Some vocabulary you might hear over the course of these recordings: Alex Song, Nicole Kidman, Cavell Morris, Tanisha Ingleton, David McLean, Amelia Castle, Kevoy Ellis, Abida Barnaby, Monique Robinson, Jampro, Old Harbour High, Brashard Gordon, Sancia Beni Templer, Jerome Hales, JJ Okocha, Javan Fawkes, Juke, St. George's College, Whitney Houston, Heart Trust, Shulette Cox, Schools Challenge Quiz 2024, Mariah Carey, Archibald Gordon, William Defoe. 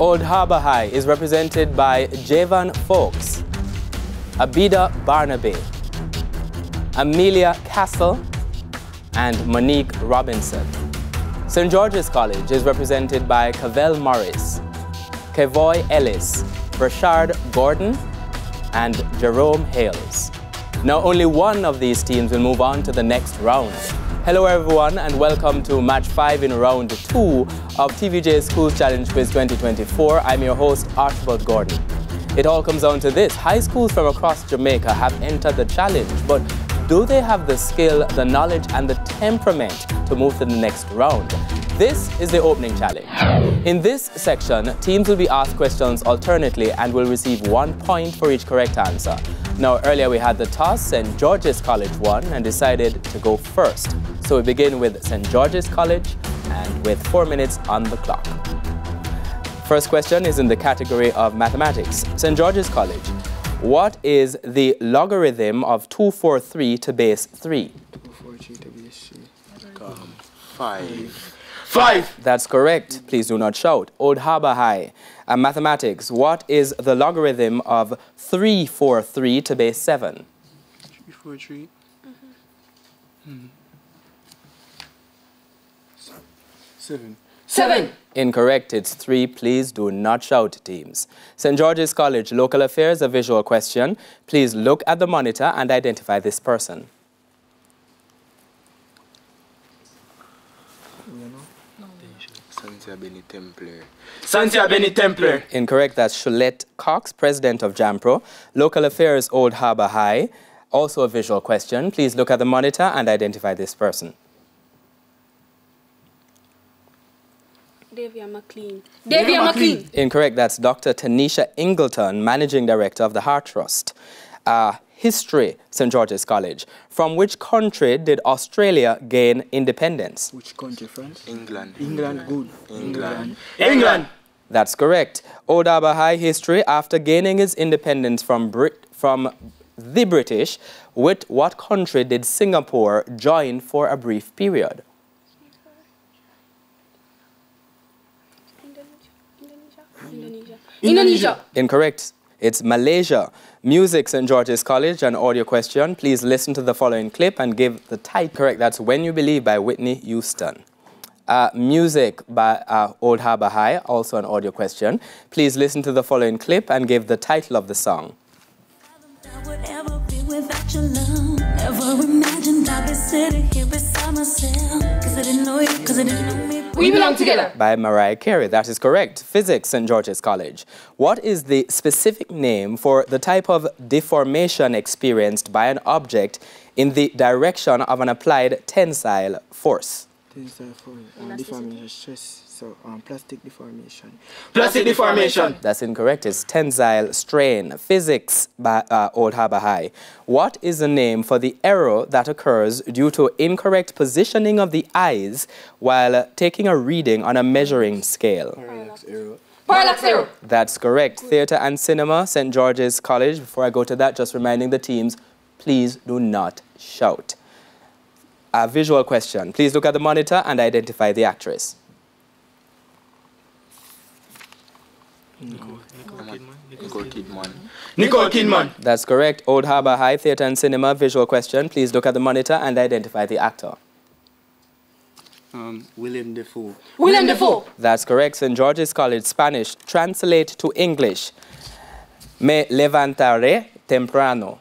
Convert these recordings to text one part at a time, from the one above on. Old Harbour High is represented by Javan Fawkes, Abida Barnaby, Amelia Castle, and Monique Robinson. St. George's College is represented by Cavell Morris, Kevoy Ellis, Brashard Gordon, and Jerome Hales. Now only one of these teams will move on to the next round. Hello everyone and welcome to match 5 in round 2 of TVJ's Schools Challenge Quiz 2024. I'm your host Archibald Gordon. It all comes down to this. High schools from across Jamaica have entered the challenge, but do they have the skill, the knowledge and the temperament to move to the next round? This is the opening challenge. In this section, teams will be asked questions alternately and will receive 1 point for each correct answer. Now, earlier we had the toss, St. George's College won and decided to go first. So we begin with St. George's College and with 4 minutes on the clock. First question is in the category of mathematics. St. George's College, what is the logarithm of 243 to base 3? 243 to base 3. 5. 5! That's correct. Please do not shout. Old Harbour High. And mathematics, what is the logarithm of 343 to base 7? 343. Mm-hmm. 7. 7! Incorrect. It's 3. Please do not shout, teams. St. George's College, local affairs, a visual question. Please look at the monitor and identify this person. Sancia Beni Templer. Sancia Beni Templer. Incorrect. That's Shulette Cox, president of Jampro. Local affairs, Old Harbour High. Also a visual question. Please look at the monitor and identify this person. David McLean. David McLean. Incorrect. That's Dr. Tanisha Ingleton, managing director of the Heart Trust. History, St. George's College. From which country did Australia gain independence? Which country, France? England. England. Good. England. England! That's correct. Old Harbour High history, after gaining its independence from the British, with what country did Singapore join for a brief period? Indonesia. Indonesia. Indonesia. Incorrect. It's Malaysia. Music, St. George's College, an audio question. Please listen to the following clip and give the type correct. That's When You Believe by Whitney Houston. Music by Old Harbour High, also an audio question. Please listen to the following clip and give the title of the song. I would ever be without your love. Never imagined I'd be sitting here beside myself. Cause I didn't know you, cause I didn't know me. We Belong Together by Mariah Carey. That is correct. Physics, St. George's College. What is the specific name for the type of deformation experienced by an object in the direction of an applied tensile force? Tensile force. Deformation, stress. So, plastic deformation. Plastic deformation! That's incorrect. It's tensile strain. Physics by Old Harbour High. What is the name for the error that occurs due to incorrect positioning of the eyes while taking a reading on a measuring scale? Parallax error. Parallax error! That's correct. Theatre and cinema, St. George's College. Before I go to that, just reminding the teams, please do not shout. A visual question. Please look at the monitor and identify the actress. Nicole Kidman. Nicole Kidman. That's correct. Old Harbour High, theatre and cinema, visual question. Please look at the monitor and identify the actor. William Defoe. William Defoe. That's correct. St. George's College, Spanish. Translate to English. Me levantaré temprano.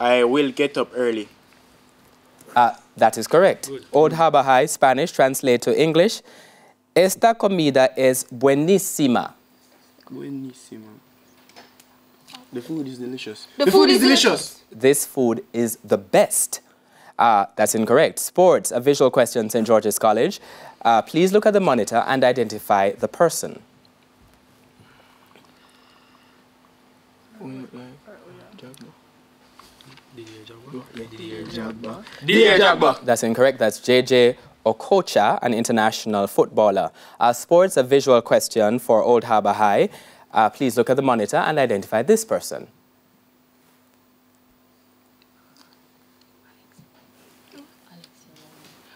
I will get up early. That is correct. Good. Old Harbour High, Spanish. Translate to English. Esta comida es buenísima. Buenísima. The food is delicious. The food is delicious. This food is the best. That's incorrect. Sports, a visual question, St. George's College. Please look at the monitor and identify the person. DJ Jagba. That's incorrect. That's JJ Okocha, an international footballer. Sports, a visual question for Old Harbour High. Please look at the monitor and identify this person.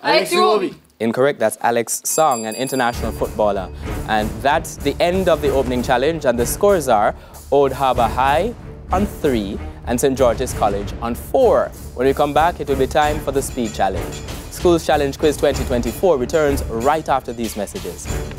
Alex Song. Incorrect, that's Alex Song, an international footballer. And that's the end of the opening challenge, and the scores are Old Harbour High on 3 and St. George's College on 4. When we come back, it will be time for the Speed Challenge. Schools Challenge Quiz 2024 returns right after these messages.